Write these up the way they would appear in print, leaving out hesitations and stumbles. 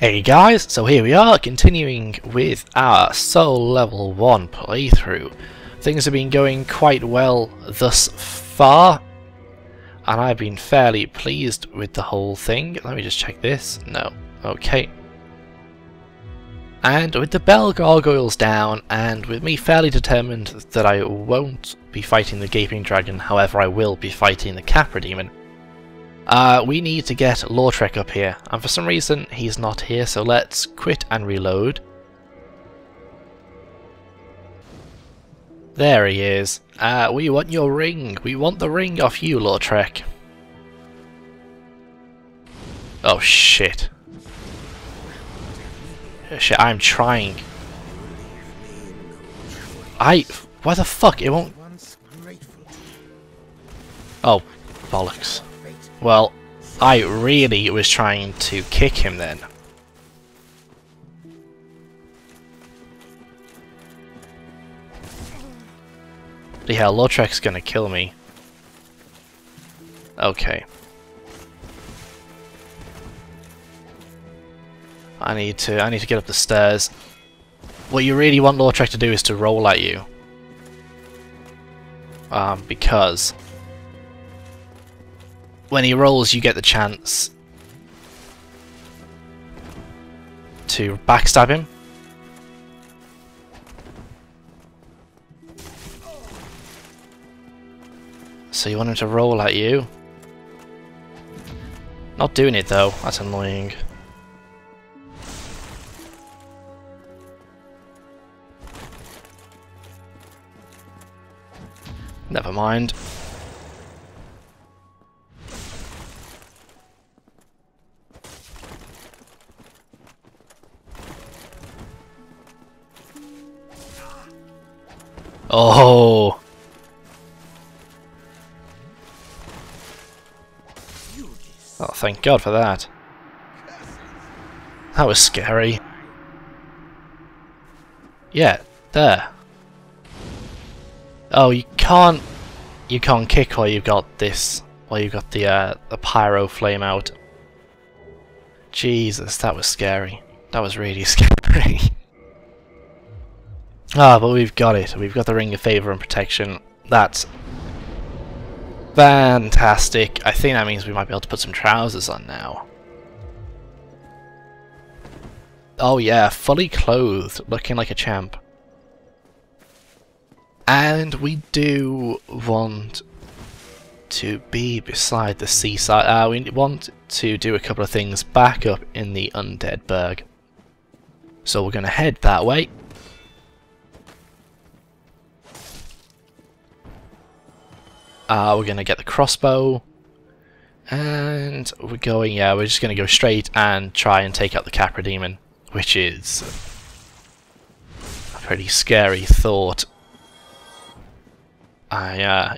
Hey guys, so here we are, continuing with our Soul Level 1 playthrough. Things have been going quite well thus far, and I've been fairly pleased with the whole thing. Let me just check this. No. Okay. And with the Bell Gargoyles down, and with me fairly determined that I won't be fighting the Gaping Dragon, however I will be fighting the Capra Demon, we need to get Lautrec up here, and for some reason he's not here, so let's quit and reload. There he is. We want your ring. We want the ring off you, Lautrec. Oh shit. Shit, I'm trying. Why the fuck? It won't... Oh, bollocks. Well, I really was trying to kick him then. Yeah, Lautrec's gonna kill me. Okay. I need to get up the stairs. What you really want Lautrec to do is to roll at you. Because when he rolls, you get the chance to backstab him. So you want him to roll at you. Not doing it though, that's annoying. Never mind. Oh! Oh, thank God for that. That was scary. Yeah, there. Oh, you can't kick while you've got this, while you've got the pyro flame out. Jesus, that was scary. That was really scary. Ah, but we've got it. We've got the Ring of Favour and Protection. That's fantastic. I think that means we might be able to put some trousers on now. Oh yeah, fully clothed, looking like a champ. And we do want to be beside the seaside. We want to do a couple of things back up in the Undead Burg. So we're going to head that way. We're going to get the crossbow, and we're going, yeah, we're just going to go straight and try and take out the Capra Demon, which is a pretty scary thought. Yeah,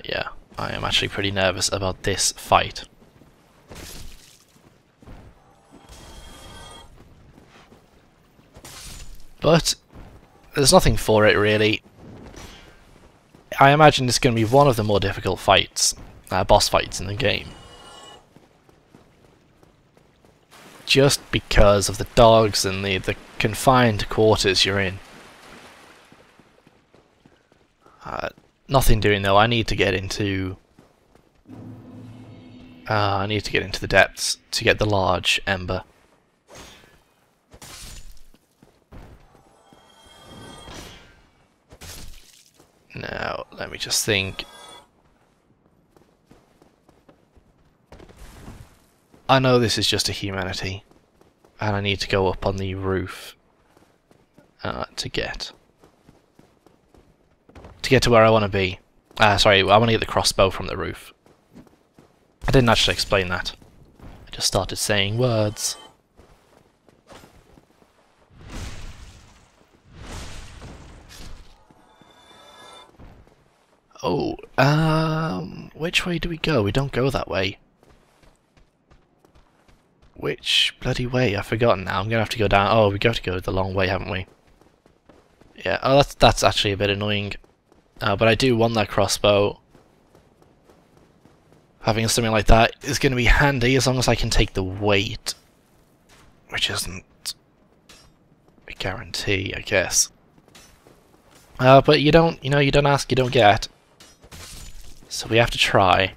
I am actually pretty nervous about this fight. But there's nothing for it, really. I imagine it's going to be one of the more difficult fights, boss fights in the game. Just because of the dogs and the confined quarters you're in. Nothing doing though, I need to get into... I need to get into the depths to get the large ember. Now, let me just think. I know this is just a humanity, and I need to go up on the roof to get to where I want to be. Sorry, I want to get the crossbow from the roof. I didn't actually explain that. I just started saying words. Oh, which way do we go? We don't go that way. Which bloody way? I've forgotten now. I'm gonna have to go down. Oh, we have to go the long way, haven't we? Yeah. Oh, that's actually a bit annoying. But I do want that crossbow. Having something like that is gonna be handy as long as I can take the weight, which isn't guarantee, I guess. But you don't, you don't ask, you don't get. So we have to try.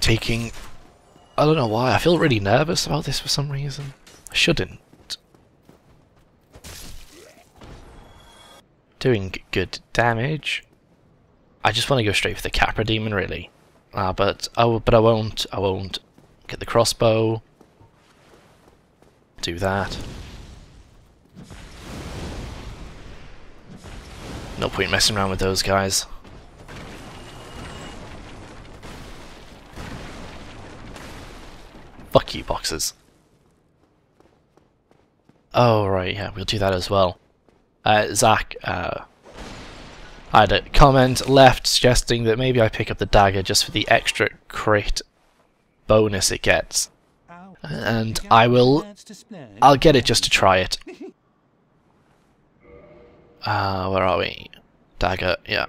Taking... I don't know why, I feel really nervous about this for some reason. I shouldn't. Doing good damage. I just want to go straight for the Capra Demon, really. But I won't. Get the crossbow. Do that. No point messing around with those guys. Fuck you, boxes. Oh, right, yeah, we'll do that as well. Zach, I had a comment left suggesting that maybe I pick up the dagger just for the extra crit bonus it gets. And I'll get it just to try it. Where are we? Dagger, yeah.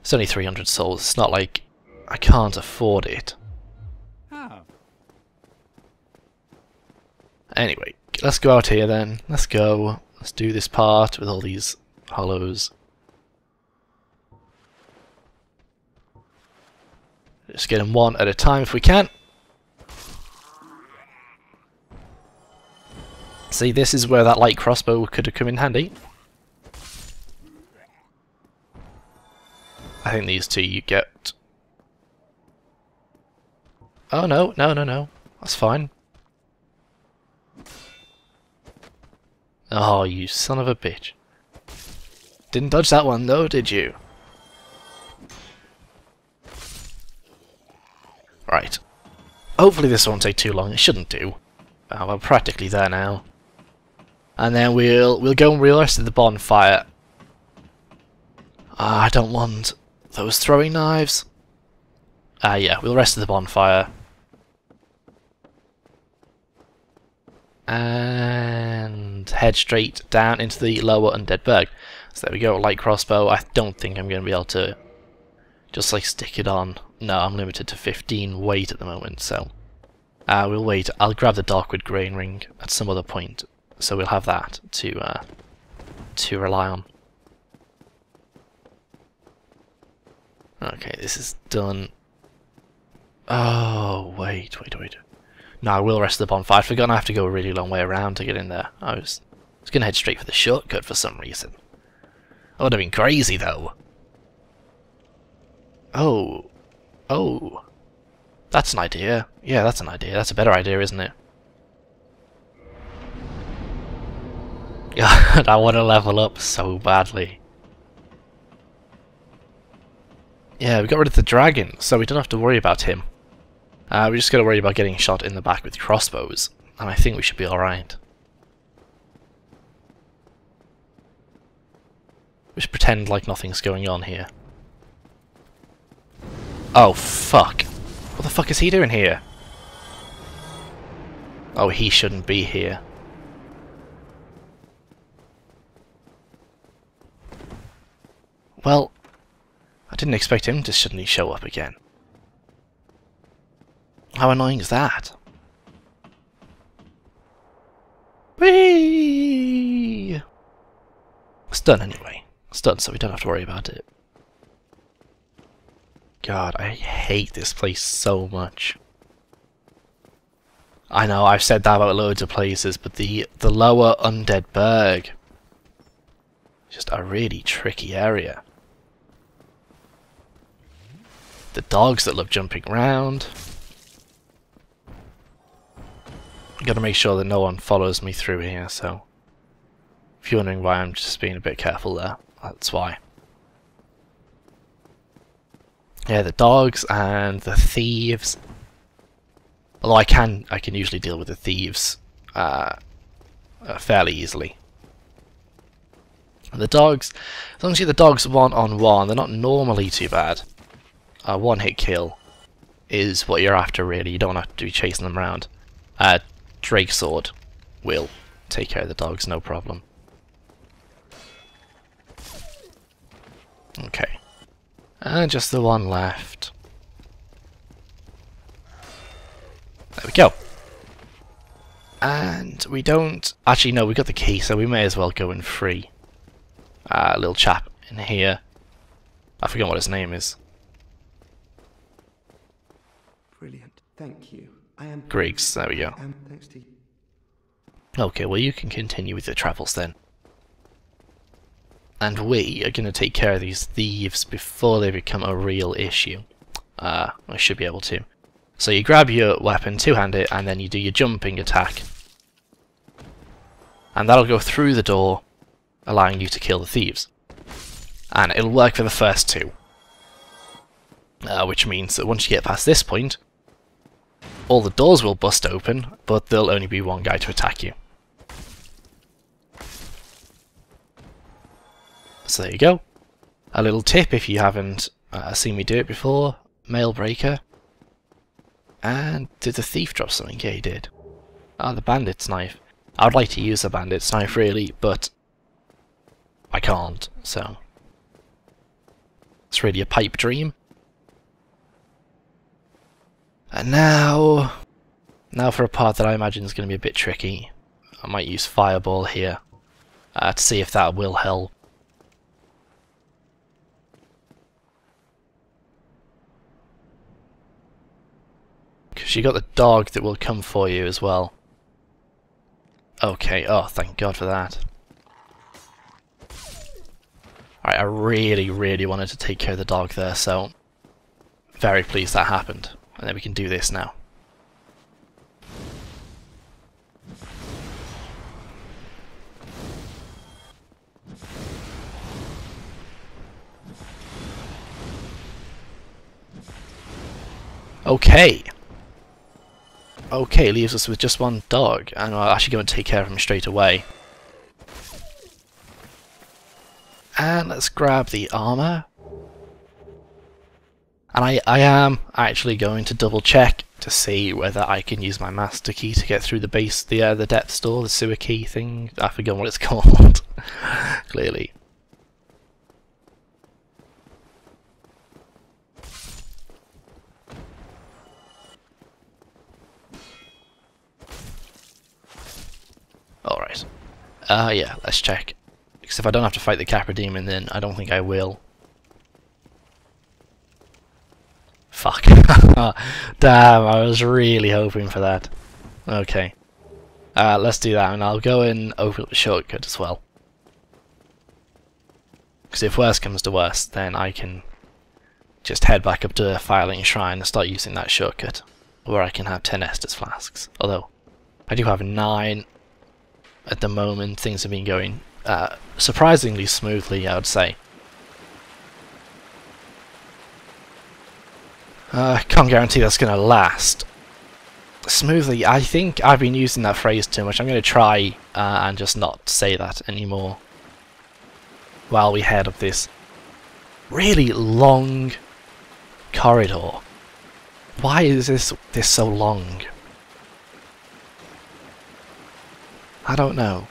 It's only 300 souls, it's not like I can't afford it. Anyway, let's go out here then. Let's go. Let's do this part with all these hollows. Just get them one at a time if we can. See, this is where that light crossbow could have come in handy. I think these two you get... Oh no, no, no, no. That's fine. Oh, you son of a bitch. Didn't dodge that one though, did you? Right. Hopefully this won't take too long, it shouldn't do. We're practically there now. And then we'll go and rest at the bonfire. I don't want those throwing knives. Yeah, we'll rest at the bonfire. And head straight down into the lower Undead Burg. So there we go, light crossbow. I don't think I'm going to be able to just like stick it on. No, I'm limited to 15 weight at the moment, so we'll wait. I'll grab the Darkwood Grain Ring at some other point, so we'll have that to rely on. Okay, this is done. Oh, wait, wait, wait. No, I will rest of the bonfire. I'd forgotten I have to go a really long way around to get in there. I was going to head straight for the shortcut for some reason. That would have been crazy, though. Oh. Oh. That's an idea. Yeah, that's an idea. That's a better idea, isn't it? God, I want to level up so badly. Yeah, we got rid of the dragon, so we don't have to worry about him. We just gotta worry about getting shot in the back with crossbows, and I think we should be alright. We should pretend like nothing's going on here. Oh, fuck. What the fuck is he doing here? Oh, he shouldn't be here. Well, I didn't expect him to suddenly show up again. How annoying is that? Whee! It's done anyway. It's done, so we don't have to worry about it. God, I hate this place so much. I know, I've said that about loads of places, but the lower Undead Burg... just a really tricky area. The dogs that love jumping around... Gotta make sure that no one follows me through here, so if you're wondering why I'm just being a bit careful there, that's why. Yeah, the dogs and the thieves. Although I can usually deal with the thieves fairly easily. And the dogs, as long as you get the dogs one-on-one, they're not normally too bad. A one-hit kill is what you're after, really. You don't have to be chasing them around. Drake Sword will take care of the dogs, no problem. Okay. And just the one left. There we go. And we don't... Actually, no, we got the key, so we may as well go and free a little chap in here. I forgot what his name is. Brilliant. Thank you. I am Griggs, there we go. Thanks to you. Okay, well you can continue with your travels then. And we are going to take care of these thieves before they become a real issue. I should be able to. So you grab your weapon, two-hand it, and then you do your jumping attack. And that'll go through the door, allowing you to kill the thieves. And it'll work for the first two. Which means that once you get past this point, all the doors will bust open, but there'll only be one guy to attack you. So there you go. A little tip if you haven't seen me do it before. Mail breaker. And did the thief drop something? Yeah, he did. Ah, the bandit's knife. I would like to use the bandit's knife really, but I can't, so... It's really a pipe dream. And now for a part that I imagine is going to be a bit tricky. I might use fireball here to see if that will help. Because you got the dog that will come for you as well. Okay, oh thank God for that. Alright, I really wanted to take care of the dog there, so very pleased that happened. And then we can do this now. Okay. Okay, leaves us with just one dog, and I'll actually go and take care of him straight away. And let's grab the armor. And I am actually going to double check to see whether I can use my master key to get through the base, the depth door, the sewer key thing. I forgot what it's called. Clearly. Alright. Yeah, let's check. Because if I don't have to fight the Capra Demon, then I don't think I will. Fuck. Damn, I was really hoping for that. Okay. Let's do that, and I'll go and open up the shortcut as well. Because if worse comes to worse, then I can just head back up to Filing Shrine and start using that shortcut. Where I can have 10 Estus flasks. Although, I do have 9... At the moment, things have been going surprisingly smoothly, I would say. I can't guarantee that's going to last. Smoothly, I think I've been using that phrase too much. I'm going to try and just not say that anymore while we head up this really long corridor. Why is this so long? I don't know.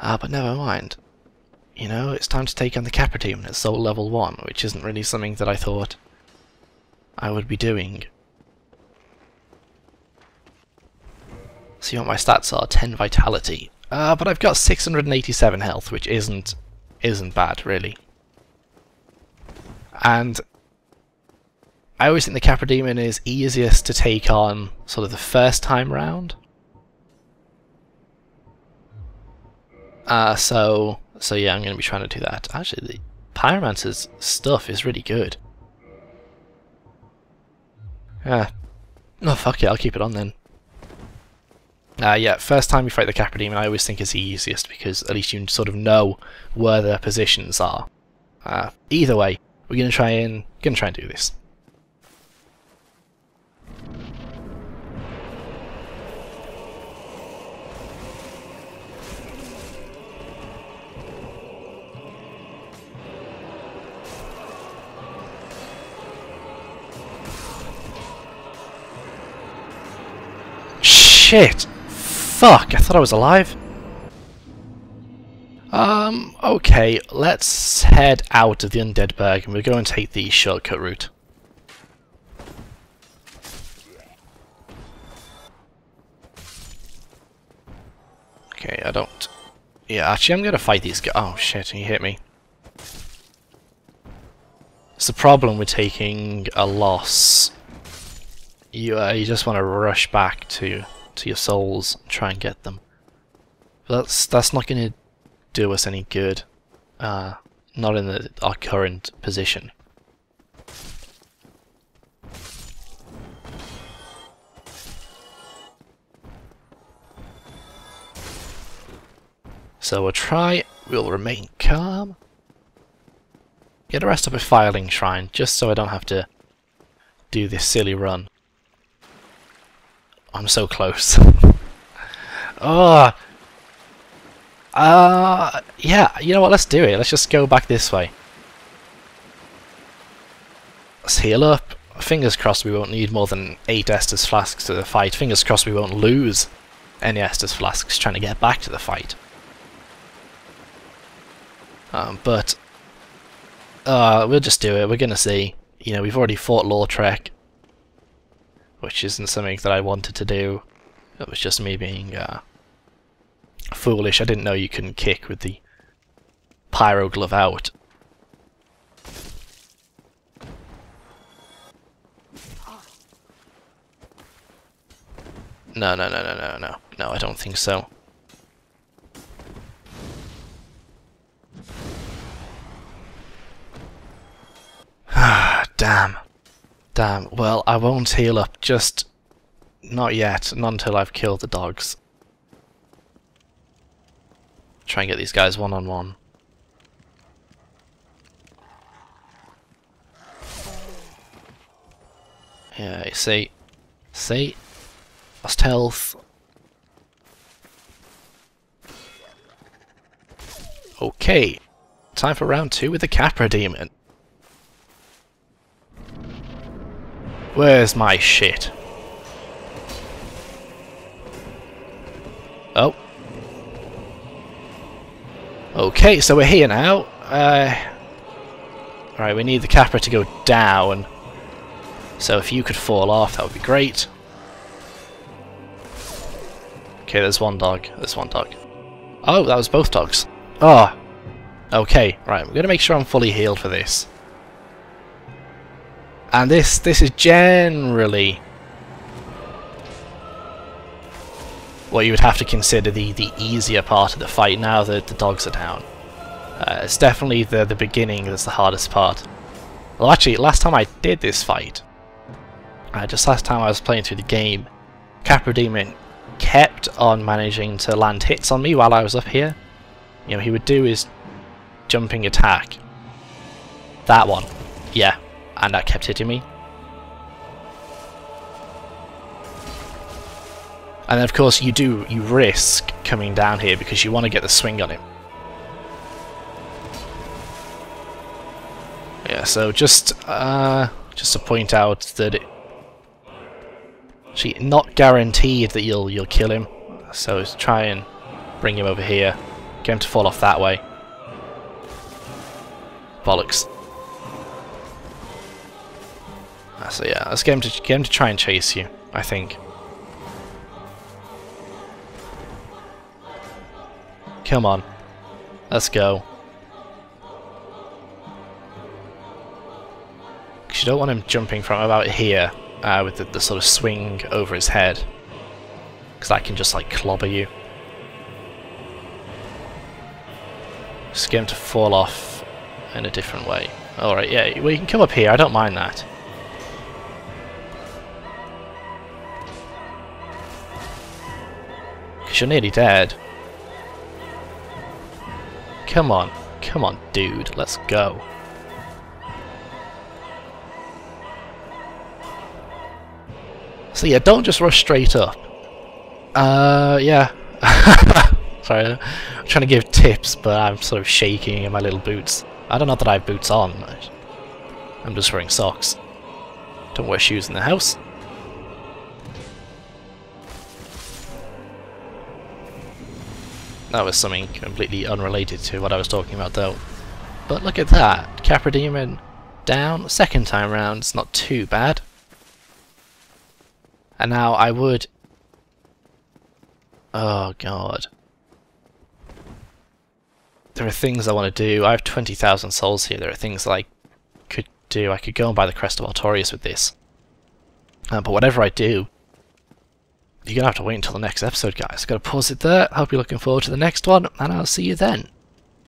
But never mind. You know, it's time to take on the Capra Demon at Soul Level 1, which isn't really something that I thought I would be doing. See what my stats are, 10 vitality. But I've got 687 health, which isn't bad, really. And I always think the Capra Demon is easiest to take on sort of the first time round. So yeah, I'm going to be trying to do that. Actually, the Pyromancer's stuff is really good. No, fuck it, I'll keep it on then. Yeah, first time you fight the Capra Demon, I always think is the easiest, because at least you sort of know where their positions are. Either way, we're going to try and do this. Shit! Fuck! I thought I was alive. Okay, let's head out of the Undead Burg and we'll go and take the shortcut route. Okay, I don't... Yeah, actually I'm gonna fight these guys. Oh shit, he hit me. It's the problem with taking a loss. You just want to rush back to your souls and try and get them. But that's not going to do us any good. Not in our current position. So we'll remain calm. Get a rest up a Filing Shrine, just so I don't have to do this silly run. I'm so close. Yeah, you know what, let's do it. Let's just go back this way. Let's heal up. Fingers crossed we won't need more than 8 Estus Flasks to the fight. Fingers crossed we won't lose any Estus Flasks trying to get back to the fight. We'll just do it. We're gonna see. You know, we've already fought Lautrec, which isn't something that I wanted to do. It was just me being foolish. I didn't know you couldn't kick with the pyro glove out. No, I don't think so. Damn. Well, I won't heal up. Just not yet. Not until I've killed the dogs. Try and get these guys one-on-one. Yeah, you see? See? Lost health. Okay. Time for round 2 with the Capra Demon. Where's my shit? Oh. Okay, so we're here now. Alright, we need the Capra to go down. So if you could fall off, that would be great. Okay, there's one dog. Oh, that was both dogs. Oh. Okay, right, we're gonna make sure I'm fully healed for this. And this is generally what you would have to consider the easier part of the fight now that the dogs are down. It's definitely the beginning that's the hardest part. Well, actually, last time I did this fight, just last time I was playing through the game, Capra Demon kept on managing to land hits on me while I was up here. You know, he would do his jumping attack. That one. Yeah. And that kept hitting me. And then of course you risk coming down here because you want to get the swing on him. Yeah, so just to point out that it's not guaranteed that you'll kill him. So try and bring him over here. Get him to fall off that way. Bollocks. So yeah, let's get him to try and chase you, I think. Come on. Let's go. Because you don't want him jumping from about here with the sort of swing over his head. Because that can just like clobber you. Just get him to fall off in a different way. Alright, yeah, well you can come up here, I don't mind that. You're nearly dead. Come on. Come on, dude. Let's go. So yeah, don't just rush straight up. Yeah. Sorry, I'm trying to give tips, but I'm sort of shaking in my little boots. I don't know that I have boots on. I'm just wearing socks. Don't wear shoes in the house. That was something completely unrelated to what I was talking about though. But look at that, Capra Demon down, second time round, it's not too bad. And now I would... Oh god. There are things I want to do. I have 20,000 souls here. There are things that I could do. I could go and buy the Crest of Artorias with this. But whatever I do, you're going to have to wait until the next episode, guys. I've got to pause it there. Hope you're looking forward to the next one, and I'll see you then.